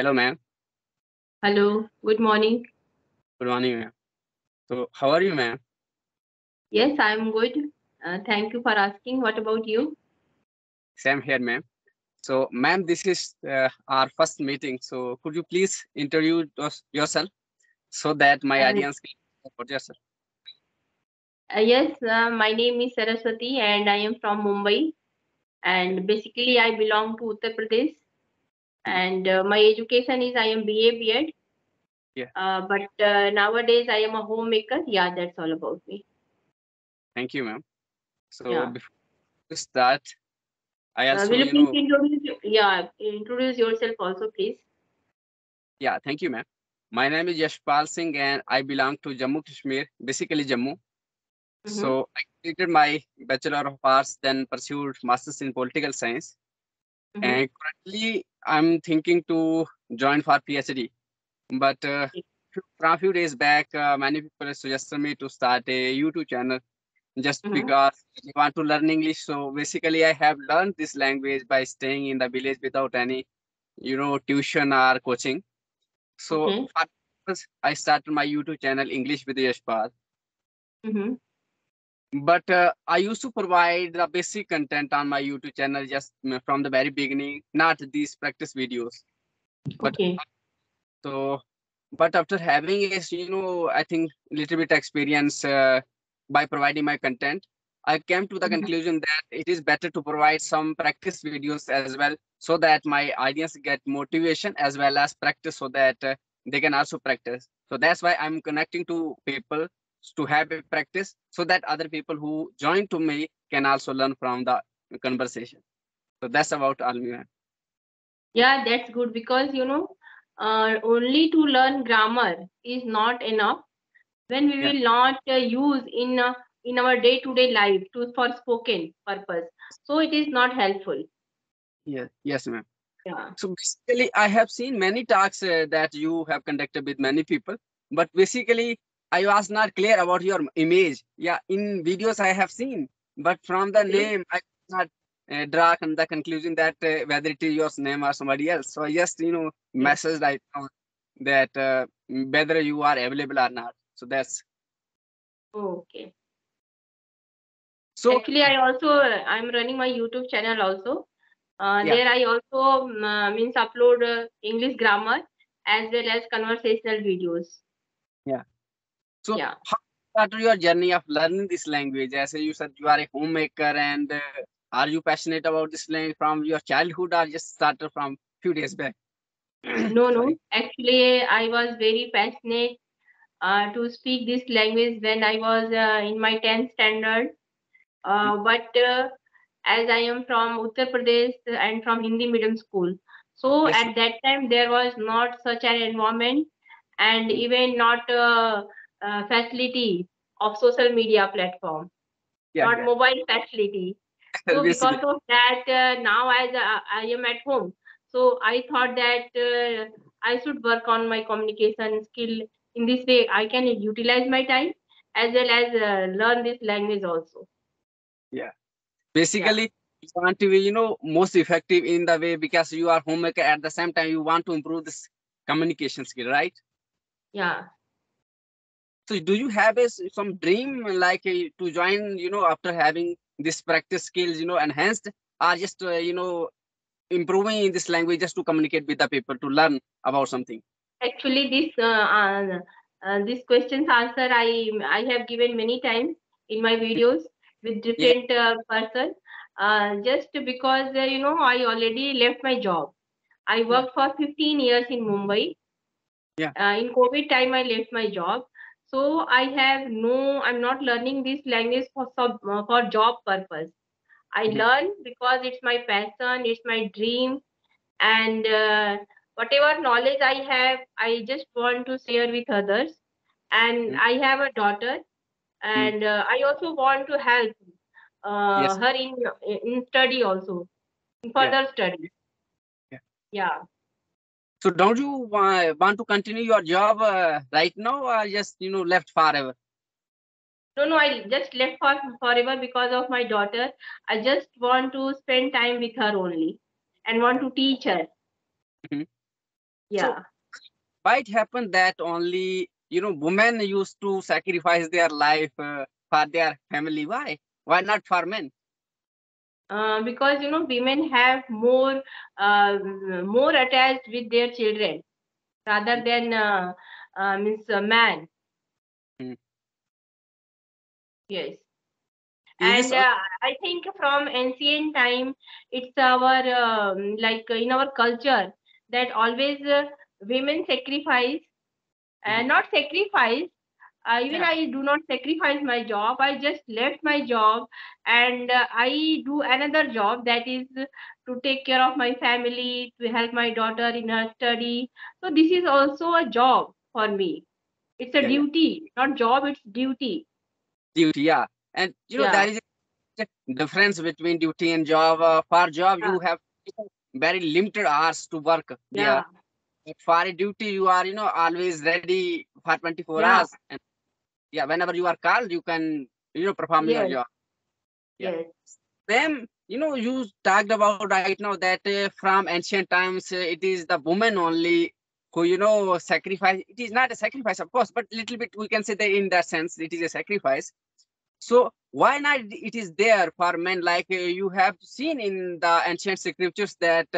Hello, ma'am. Hello. Good morning. Good morning, ma'am. So, how are you, ma'am? Yes, I'm good. Thank you for asking. What about you? Same here, ma'am. So, ma'am, this is our first meeting. So, could you please introduce yourself so that my audience can hear about yourself? Yes, my name is Saraswati and I am from Mumbai. And basically, I belong to Uttar Pradesh. And my education is I am BA B.Ed. Yeah. But nowadays, I am a homemaker. Yeah, that's all about me. Thank you, ma'am. So before we start, I also introduce yourself also, please. Yeah, thank you, ma'am. My name is Yashpal Singh and I belong to Jammu Kashmir, basically Jammu. So I completed my Bachelor of Arts, then pursued Masters in Political Science. And currently, I'm thinking to join for PhD. But from a few days back, many people suggested me to start a YouTube channel just because I want to learn English. So basically, I have learned this language by staying in the village without any, tuition or coaching. So I started my YouTube channel, English with Yashpal. But I used to provide the basic content on my YouTube channel just from the very beginning, not these practice videos. But, but after having a, I think little bit experience by providing my content, I came to the conclusion that it is better to provide some practice videos as well so that my audience get motivation as well as practice so that they can also practice. So that's why I'm connecting to people to have a practice so that other people who join to me can also learn from the conversation. So that's about Almira. Yeah, that's good because, only to learn grammar is not enough when we will not use in our day-to-day life for spoken purpose. So it is not helpful. Yeah. Yes, ma'am. Yeah. So basically, I have seen many talks that you have conducted with many people, but basically, I was not clear about your image. Yeah, in videos I have seen, but from the name, I could not draw the conclusion that whether it is your name or somebody else. So I just, messaged right now that whether you are available or not. So that's. Okay. So actually, I'm running my YouTube channel also. There I also upload English grammar as well as conversational videos. Yeah. So how started your journey of learning this language? As you said, you are a homemaker and are you passionate about this language from your childhood or just started from a few days back? No. Actually, I was very passionate to speak this language when I was in my 10th standard. But as I am from Uttar Pradesh and from Hindi medium school, so at that time there was not such an environment and even not facility of social media platform, not mobile facility. So because of that, now as I am at home, so I thought that I should work on my communication skill. In this way, I can utilize my time as well as learn this language also. Yeah, basically, you want to be, most effective in the way because you are homemaker. At the same time, you want to improve this communication skill, right? Yeah. So do you have some dream like to join, after having this practice skills, enhanced or just, improving in this language just to communicate with the people to learn about something? Actually, this question's answer I have given many times in my videos with different person. Just because, I already left my job. I worked for 15 years in Mumbai. Yeah. In COVID time, I left my job. So I'm not learning this language for job purpose. I learn because it's my passion, it's my dream. And whatever knowledge I have, I just want to share with others. And I have a daughter and I also want to help her in study also, in further study. So don't you want to continue your job right now or just, left forever? No, I just left forever because of my daughter. I just want to spend time with her only and want to teach her. Yeah. So, why it happened that only, you know, women used to sacrifice their life for their family? Why? Why not for men? Because, you know, women have more attached with their children rather than man. Mm. Yes. And I think from ancient time, it's our, like in our culture, that always women sacrifice, not sacrifice, even I do not sacrifice my job. I just left my job and I do another job, that is to take care of my family, to help my daughter in her study. So this is also a job for me. It's a duty, not job, it's duty. Duty, yeah. And you know, there is a difference between duty and job. For job, you have very limited hours to work. Yeah. For a duty, you are, you know, always ready for 24 hours. And yeah, whenever you are called, you can, you know, perform your job. Yeah. Yes. Then, you know, you talked about right now that from ancient times, it is the woman only who, you know, sacrifice. It is not a sacrifice, of course, but little bit we can say that in that sense, it is a sacrifice. So why not it is there for men? Like you have seen in the ancient scriptures that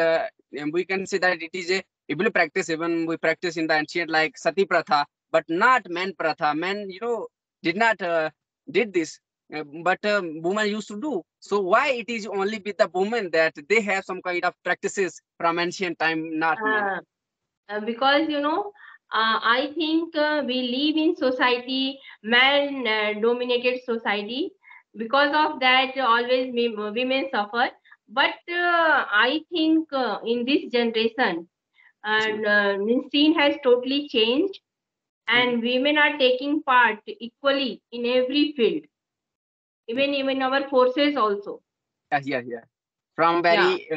we can say that it is a evil practice. Even we practice in the ancient, like Sati Pratha, but not men Pratha. Men, you know, did not did this, but women used to do. So why it is only with the women that they have some kind of practices from ancient time, not men? Because, you know, I think we live in society, man-dominated society. Because of that, always women suffer. But I think in this generation, the scene has totally changed, and women are taking part equally in every field, even our forces also. Yeah. From very,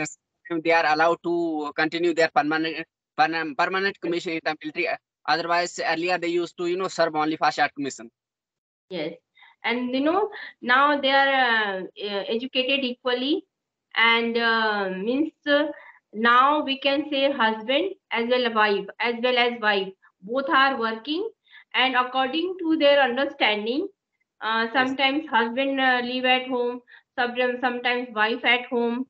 they are allowed to continue their permanent commission in the military. Otherwise, earlier they used to, you know, serve only for short commission. Yes. And, you know, now they are educated equally. And now we can say husband as well as wife. Both are working. And according to their understanding, sometimes husband live at home, sometimes wife at home.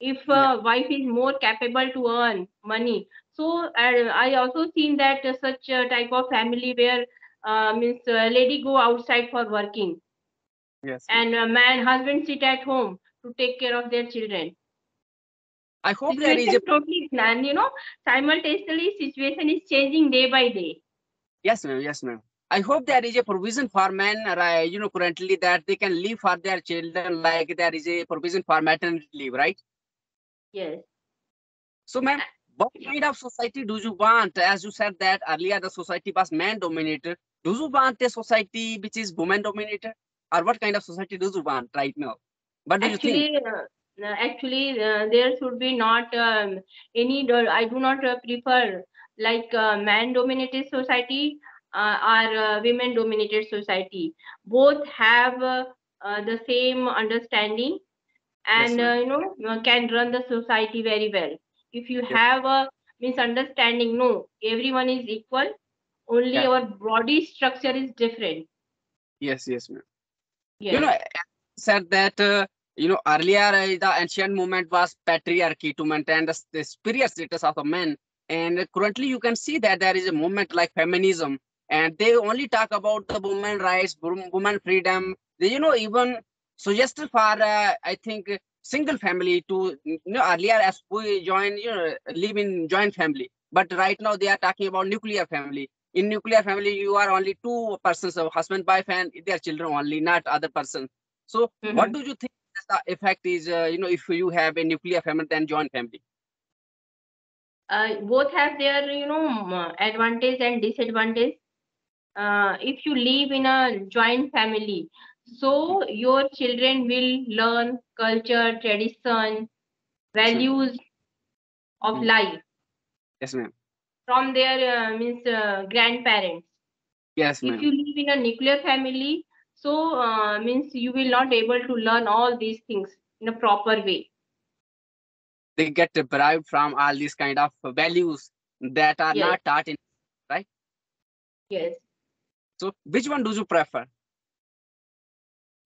If wife is more capable to earn money. So I also seen that such type of family where lady go outside for working. Yes. And husband sit at home to take care of their children. I hope there is a totally plan, you know, simultaneously situation is changing day by day. Yes, ma'am. Yes, ma'am. I hope there is a provision for men, you know, currently that they can live for their children, like there is a provision for maternity leave, right? Yes. So, ma'am, what kind of society do you want? As you said that earlier, the society was man-dominated. Do you want a society which is woman-dominated? Or what kind of society do you want right now? What do you think? Actually, there should be not any... I do not prefer like man-dominated society or women-dominated society. Both have the same understanding and, you know, can run the society very well. If you have a misunderstanding, no, everyone is equal. Only our body structure is different. Yes, ma'am. Yes. You know, said that, you know, earlier the ancient movement was patriarchy to maintain the superior status of a man. And currently you can see that there is a movement like feminism. And they only talk about the women rights, women freedom. They, you know, even suggest for, I think, single family to, you know, earlier as we join, you know, live in joint family. But right now they are talking about nuclear family. In nuclear family, you are only two persons, so husband, wife, and their children only, not other person. So what do you think the effect is, you know, if you have a nuclear family than joint family? Both have their, you know, advantage and disadvantage. If you live in a joint family, so your children will learn culture, tradition, values of life. Yes, ma'am. From their grandparents. Yes, ma'am. If you live in a nuclear family, so you will not able to learn all these things in a proper way. They get deprived from all these kind of values that are yes. not taught in, right? Yes. So which one do you prefer?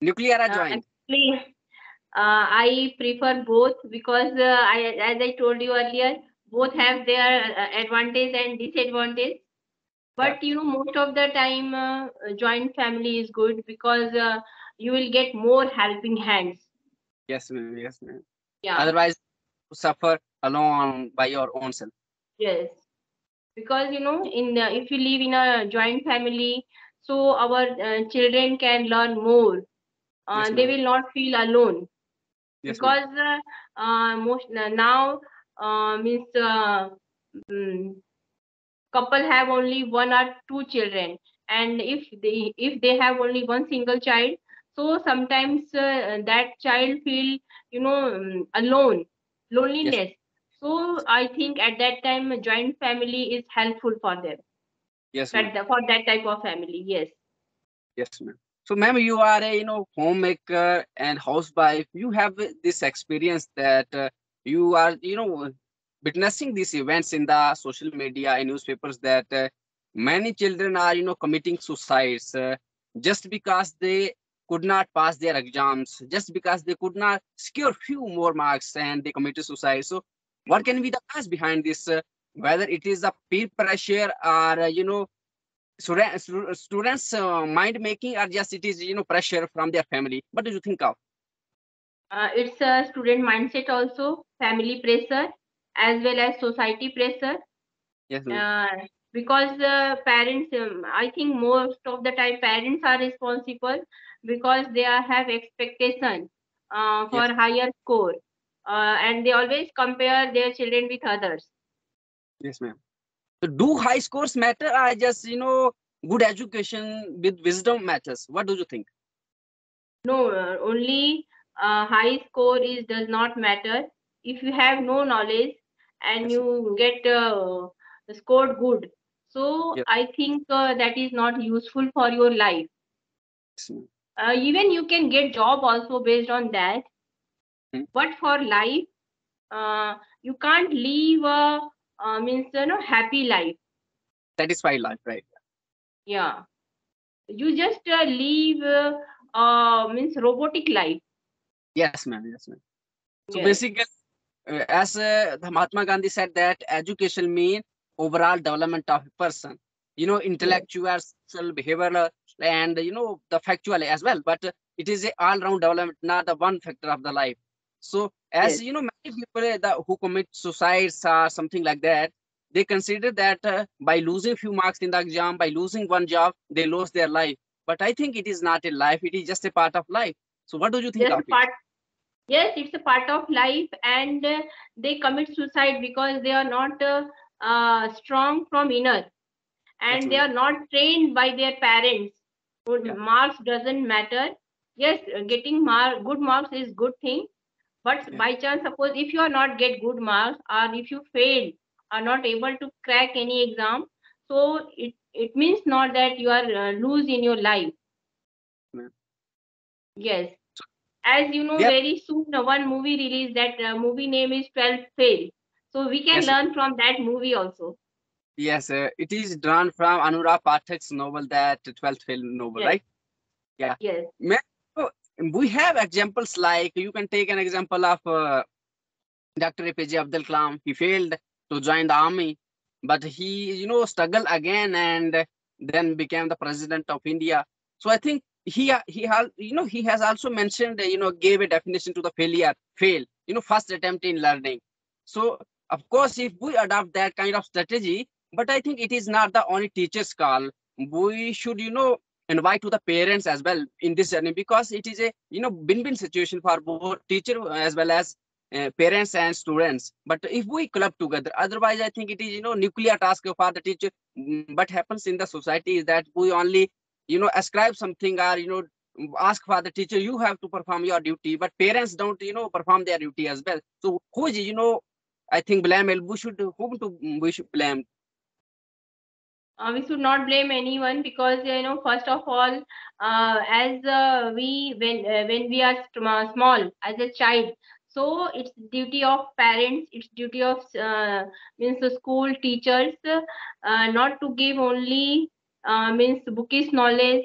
Nuclear or joint? Actually, I prefer both because as I told you earlier, both have their advantage and disadvantage. But you know, most of the time, joint family is good because you will get more helping hands. Yes, ma'am. Yes, ma'am. Yeah. Otherwise, you suffer alone by your own self. Yes, because you know, if you live in a joint family, so our children can learn more. Yes, they will not feel alone. Yes, because couple have only one or two children, and if they have only one single child, so sometimes that child feel, you know, alone, loneliness. Yes. So I think at that time a joint family is helpful for them. Yes, for that type of family. Yes. Yes, ma'am. So, ma'am, you are a homemaker and housewife. You have this experience that you are witnessing these events in the social media and newspapers that many children are committing suicides just because they could not pass their exams, just because they could not secure few more marks, and they committed suicide. So what can be the cause behind this, whether it is a peer pressure or students mind making, or just it is pressure from their family? What do you think of? It's a student mindset, also family pressure, as well as society pressure. Yes, because parents, I think most of the time parents are responsible because they have expectation for higher score, and they always compare their children with others. Yes, ma'am. So do high scores matter, or just good education with wisdom matters? What do you think? No, only high score does not matter. If you have no knowledge and you get scored good, so I think that is not useful for your life. Even you can get job also based on that. But for life, you can't live a happy life. Satisfied life, right? Yeah. You just live robotic life. Yes, ma'am. Yes, ma'am. So basically, as Mahatma Gandhi said, that education means overall development of a person, intellectual, social, behavioral, and the factual as well. But it is an all-round development, not the one factor of the life. So as many people who commit suicides or something like that, they consider that by losing few marks in the exam, by losing one job, they lost their life. But I think it is not a life, it is just a part of life. So what do you think of it? Yes, it's a part of life, and they commit suicide because they are not strong from inner, and they are not trained by their parents. Marks doesn't matter. Yes, getting good marks is good thing, but by chance, suppose if you are not get good marks, or if you fail, are not able to crack any exam, so it means not that you are lose in your life. Yes. As you know, very soon one movie released, that movie name is 12th Fail. So we can learn from that movie also. Yes, it is drawn from Anurag Pathak's novel, that 12th Fail novel, right? Yeah. Yes. We have examples like, you can take an example of Dr. APJ Abdul Kalam. He failed to join the army, but he, struggled again and then became the president of India. So I think he has also mentioned, gave a definition to the fail, first attempt in learning. So, of course, if we adopt that kind of strategy, but I think it is not the only teacher's call. We should, invite to the parents as well in this journey, because it is a, win-win situation for both teacher as well as parents and students. But if we club together, otherwise, I think it is, nuclear task for the teacher. What happens in the society is that we only ascribe something, or ask for the teacher, you have to perform your duty, but parents don't perform their duty as well. So who I think we should blame? We should not blame anyone, because first of all, as we when we are small as a child, So it's duty of parents, it's duty of the school teachers not to give only bookish knowledge,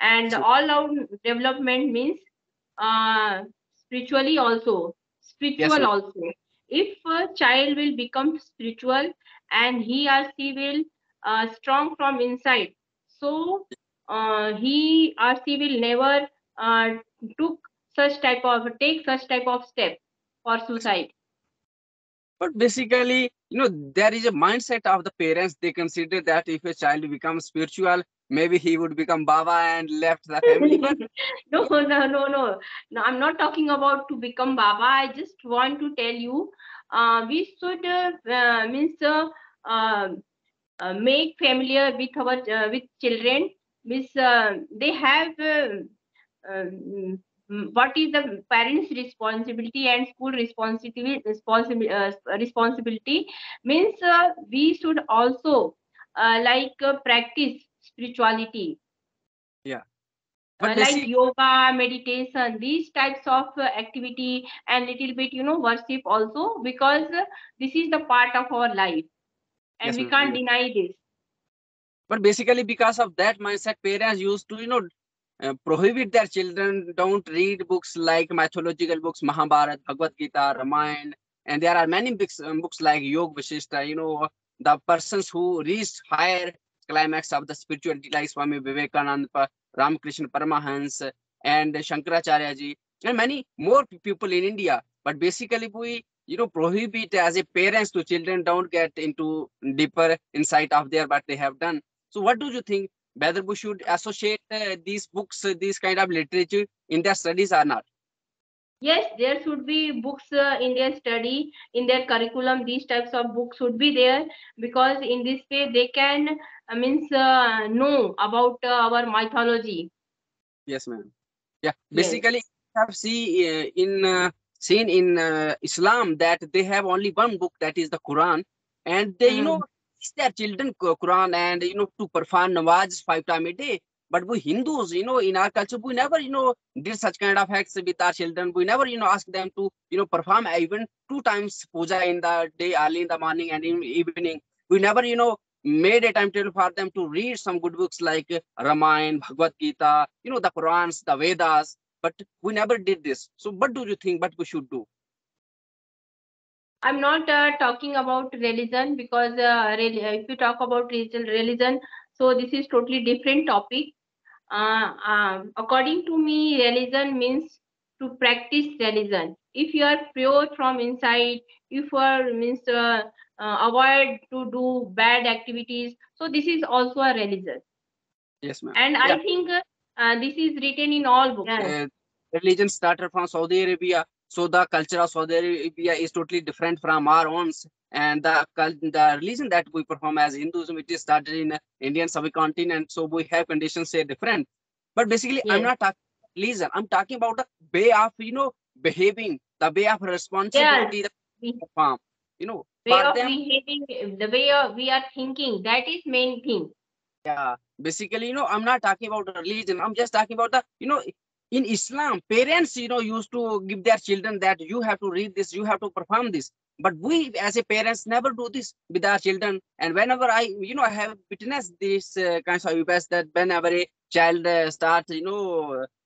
and all our development spiritually also, spiritual also. If a child will become spiritual and he or she will strong from inside, so he or she will never take such type of step for suicide. But basically, there is a mindset of the parents. They consider that if a child becomes spiritual, maybe he would become Baba and left the family. No, I'm not talking about to become Baba. I just want to tell you, we should make familiar with our with children. They have what is the parents' responsibility and school responsibility? Responsibility we should also practice spirituality. Yeah, yoga, meditation, these types of activity, and little bit worship also, because this is the part of our life, and we can't deny this. But basically, because of that mindset, parents used to prohibit their children, don't read books like mythological books, Mahabharata, Bhagavad Gita, Ramayana, and there are many books like Yog Vashishtha. The persons who reached higher climax of the spirituality, like Swami Vivekananda, Ramakrishna Paramahansa, and Shankaracharya Ji, and many more people in India. But basically, we prohibit as a parents to children, don't get into deeper insight of their what they have done. So, what do you think? Whether we should associate these books, these kind of literature in their studies or not? Yes, there should be books in their study, in their curriculum. These types of books should be there, because in this way they can know about our mythology. Yes, ma'am. Yeah, basically, I have seen in Islam that they have only one book, that is the Quran, and they their children Quran and to perform nawaz 5 times a day. But we Hindus, in our culture, we never did such kind of acts with our children. We never ask them to perform even 2 times puja in the day, early in the morning and in evening. We never made a timetable for them to read some good books like Ramayana, Bhagavad Gita, the Qurans, the Vedas. But we never did this. So what do you think? What we should do? I'm not talking about religion, because if you talk about religion, so this is totally different topic. According to me, religion means to practice religion. If you are pure from inside, if you are avoid to do bad activities, so this is also a religion. Yes, ma'am. And I think this is written in all books. Religion started from Saudi Arabia. So the culture of Saudi Arabia is totally different from our own, and the religion that we perform as Hinduism, which is started in Indian subcontinent, so we have conditions say different. But basically, I'm not talking about religion. I'm talking about the way of behaving, the way of responsibility that we perform. Way of behaving, the way we are thinking, that is main thing. Yeah, basically, I'm not talking about religion. I'm just talking about the in Islam, parents, used to give their children that you have to read this, you have to perform this. But we as a parents never do this with our children. And whenever I have witnessed these kinds of events, that whenever a child starts,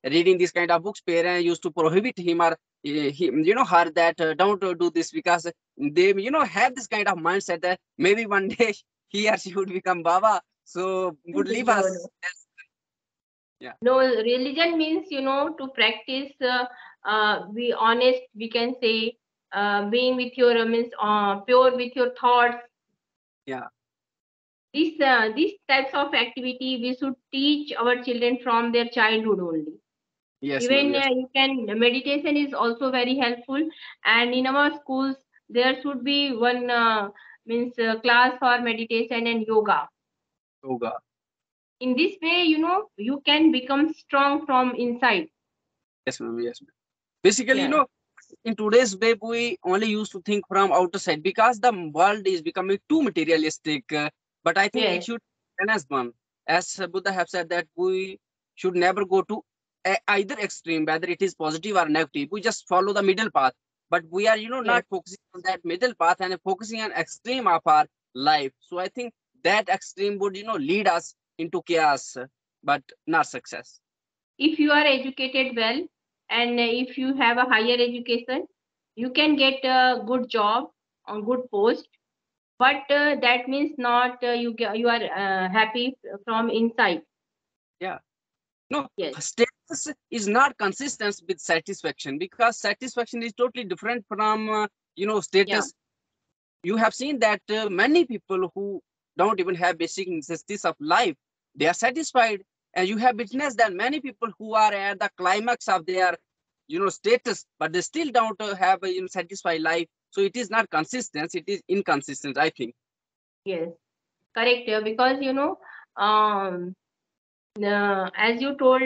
reading these kind of books, parents used to prohibit him or her that don't do this, because they, have this kind of mindset that maybe one day he or she would become Baba, so would leave us. Yeah. No, religion means, to practice, be honest, we can say, being with your, pure with your thoughts. Yeah. These types of activity, we should teach our children from their childhood only. Yes. Even meditation is also very helpful. And in our schools, there should be one class for meditation and yoga. Yoga. In this way, you can become strong from inside. Yes, ma'am. Yes, ma'am. Basically, in today's way, we only used to think from outside, because the world is becoming too materialistic. But I think it should balance one. As Buddha have said that we should never go to either extreme, whether it is positive or negative. We just follow the middle path. But we are, not focusing on that middle path and focusing on extreme of our life. So I think that extreme would, lead us into chaos, but not success. If you are educated well, and if you have a higher education, you can get a good job or good post. But that means not you are happy from inside. Yeah. No, yes. Status is not consistent with satisfaction, because satisfaction is totally different from, status. Yeah. You have seen that many people who don't even have basic necessities of life, they are satisfied. And you have witnessed that many people who are at the climax of their, status, but they still don't have a satisfied life. So it is not consistent, it is inconsistent, I think. Yes, correct. Because, as you told,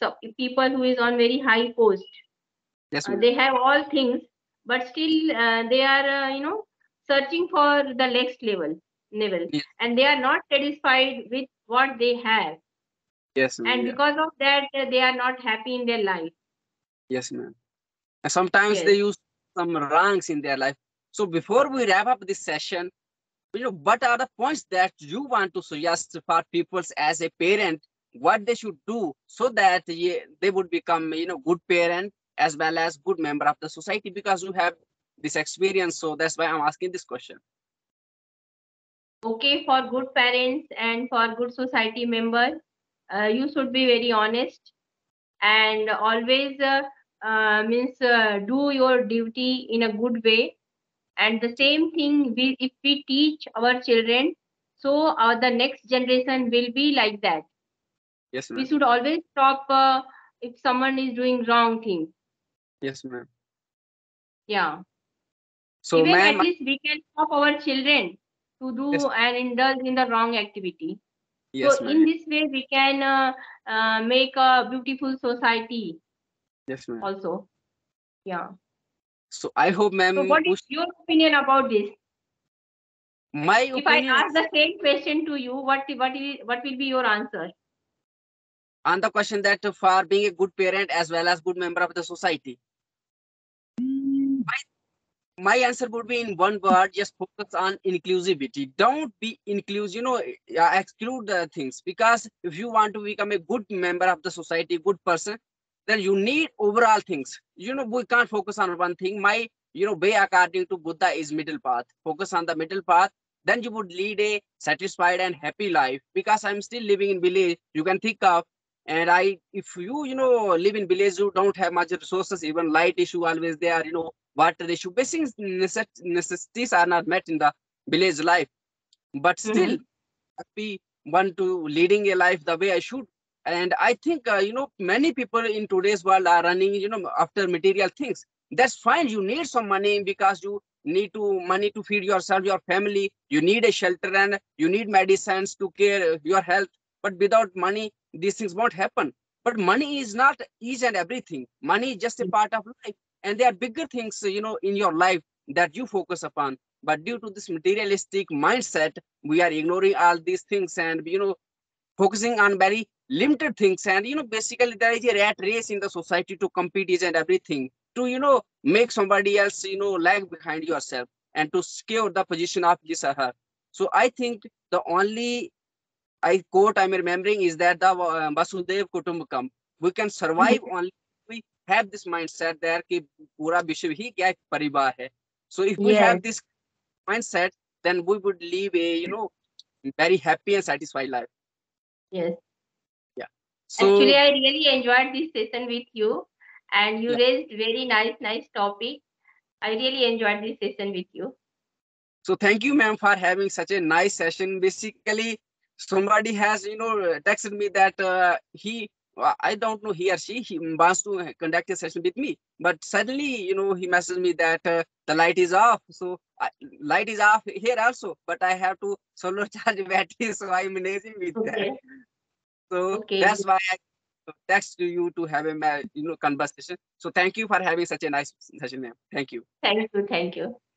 so people who is on very high post, yes, they have all things, but still they are, searching for the next level. Yes. And they are not satisfied with what they have. Yes, ma'am. And because of that, they are not happy in their life. Yes, ma'am. And sometimes they use some wrongs in their life. So before we wrap up this session, what are the points that you want to suggest for people as a parent, what they should do so that they would become, good parent as well as good member of the society, because you have this experience. So that's why I'm asking this question. Okay, for good parents and for good society member, you should be very honest and always do your duty in a good way. And the same thing, if we teach our children, so the next generation will be like that. Yes, ma'am. We should always stop if someone is doing wrong thing. Yes, ma'am. Yeah. So, even at least we can stop our children to do and indulge in the wrong activity. Yes, so in this way, we can make a beautiful society. Yes, ma'am. Also, yeah. So I hope, ma'am. So what is your opinion about this? My opinion. If I ask the same question to you, what will be your answer? On the question that for being a good parent as well as good member of the society, my answer would be in one word: just focus on inclusivity. Don't be inclusive. Exclude things, because if you want to become a good member of the society, good person, then you need overall things. We can't focus on one thing. My, way according to Buddha is middle path. Focus on the middle path. Then you would lead a satisfied and happy life. Because I'm still living in village, you can think of. And if you, live in village, you don't have much resources, even light issue always there, water issue. Basic necessities are not met in the village life. But still, happy one to leading a life the way I should. And I think, many people in today's world are running, after material things. That's fine. You need some money because you need money to feed yourself, your family. You need a shelter and you need medicines to care your health. But without money, these things won't happen. But money is not each and everything. Money is just a part of life. And there are bigger things, in your life that you focus upon. But due to this materialistic mindset, we are ignoring all these things and, focusing on very limited things. And, basically there is a rat race in the society to compete each and everything to, make somebody else, lag behind yourself and to secure the position of his or her. So I think the only quote I'm remembering is that the Vasudev Kutumbakam. We can survive only if we have this mindset there ki pura vishwa hi kya parivar hai. So if we have this mindset, then we would live a, very happy and satisfied life. Yes. So, actually, I really enjoyed this session with you, and you raised very nice topic. I really enjoyed this session with you. So thank you, ma'am, for having such a nice session. Basically, somebody has, texted me that I don't know, he or she, he wants to conduct a session with me. But suddenly, he messaged me that the light is off. So light is off here also, but I have to solar charge battery, so I'm lazy with that. So that's why I text to you to have a, conversation. So thank you for having such a nice session, ma'am. Thank you. Thank you. Thank you.